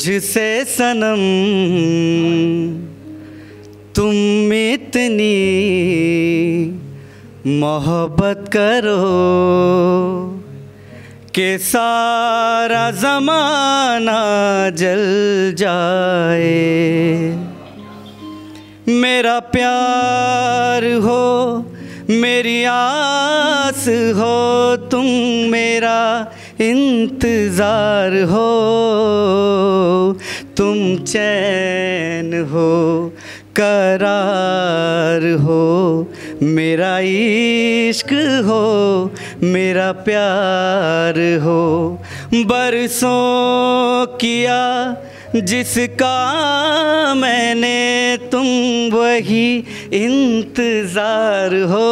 मुझसे सनम तुम इतनी मोहब्बत करो कि सारा ज़माना जल जाए। मेरा प्यार हो मेरी आस हो तुम मेरा इंतज़ार हो। तुम चैन हो करार हो मेरा इश्क हो मेरा प्यार हो। बरसों किया जिसका मैंने तुम वही इंतज़ार हो।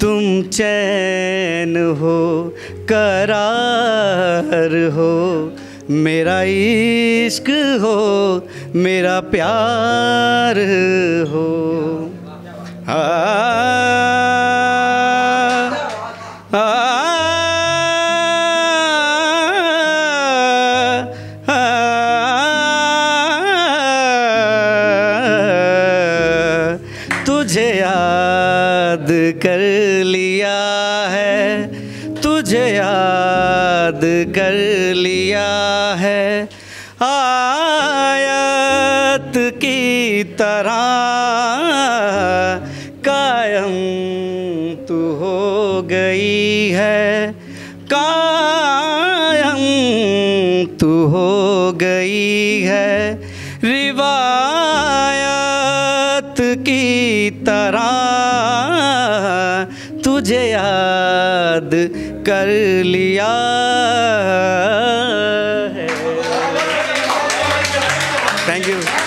तुम चैन हो करार हो मेरा इश्क हो मेरा प्यार हो। तुझे याद कर लिया है तुझे याद कर लिया है आयत की तरह कायम तू हो गई है। कायम तू हो गई है रिवायत की तरह। तुझे याद कर लिया है। Thank you.